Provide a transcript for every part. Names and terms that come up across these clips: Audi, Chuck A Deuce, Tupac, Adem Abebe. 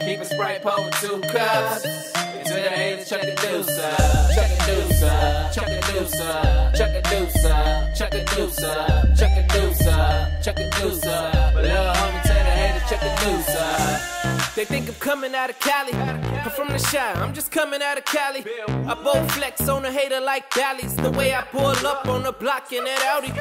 Keep a Sprite pole with 2 cups. It's in the hands of Chuck A Deuce. Chuck A Deuce. Chuck A Deuce. Chuck A Deuce. Chuck A Deuce. Chuck A Deuce. Chuck A Deuce. But little homie turn the hand of Chuck A Deuce. They think I'm coming out of Cali. I'm from the Chi, I'm just coming out of Cali. I both flex on a hater like Dallas. The way I pull up on the block in that Audi.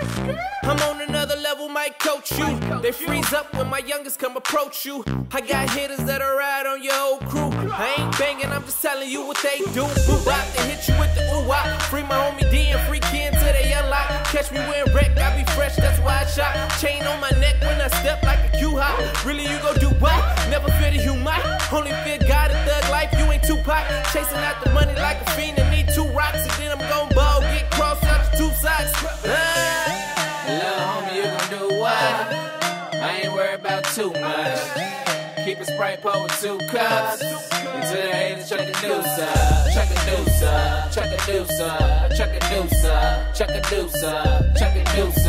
I'm on another level, might coach you. They freeze up when my youngest come approach you. I got hitters that'll ride on your old crew. I ain't banging, I'm just telling you what they do. Boop bop, they hit you with the ooh-wop. Free my homie D and free Ken till they unlock. Catch me wearing wreck, I be fresh, that's why I shot. Chain on my neck when I step like a Q-hop. Really, you gon' do what? Never fear the human. Only fear God and thug life, you ain't Tupac. Chasing out the money like a fiend and need 2 rocks. And then I'm gon' ball, get crossed out to 2 sides. Little homie, you gon' do what? I ain't worried about too much. Keep a Sprite pole with 2 cups. Into the hands of Chuck A Deuce. Chuck A Deuce. Chuck A Deuce. Chuck A Deuce. Chuck A Deuce. Chuck A Deuce.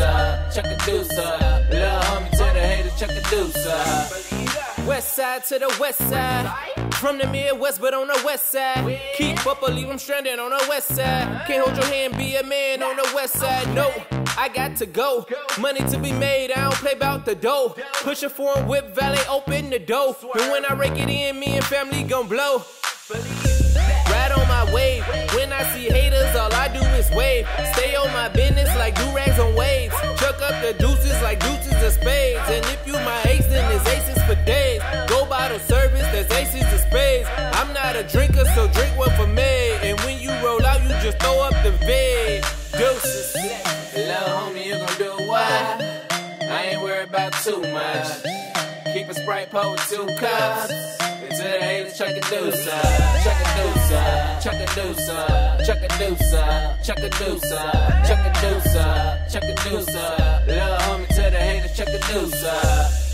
Chuck A Deuce. Little homie to the hands of Chuck A Deuce. West side to the west side. From the Midwest, but on the west side. Keep up or leave them stranded on the west side. Can't hold your hand, be a man on the west side. No, I got to go. Money to be made, I don't play about the dough. Push it for a whip, valet, open the door. And when I rake it in, me and family gon' blow. Ride on my wave. When I see haters, all I do is wave. Stay on my business like do-rags on waves. Chuck up the deuces like deuces of spades. And if you my ace, then there's aces for days. Go bottle service, there's aces of spades. I'm not a drinker, so drink one for me. And when you roll out, you just throw up the vid. Deuces. About too much. Keep a Sprite pole with 2 cups. Into the hands of Chuck A Deuce. Chuck A Deuce. Chuck A Deuce. Chuck A Deuce. Chuck A Deuce. Chuck A Deuce. Chuck A Deuce. Little homie to the hands of Chuck A Deuce.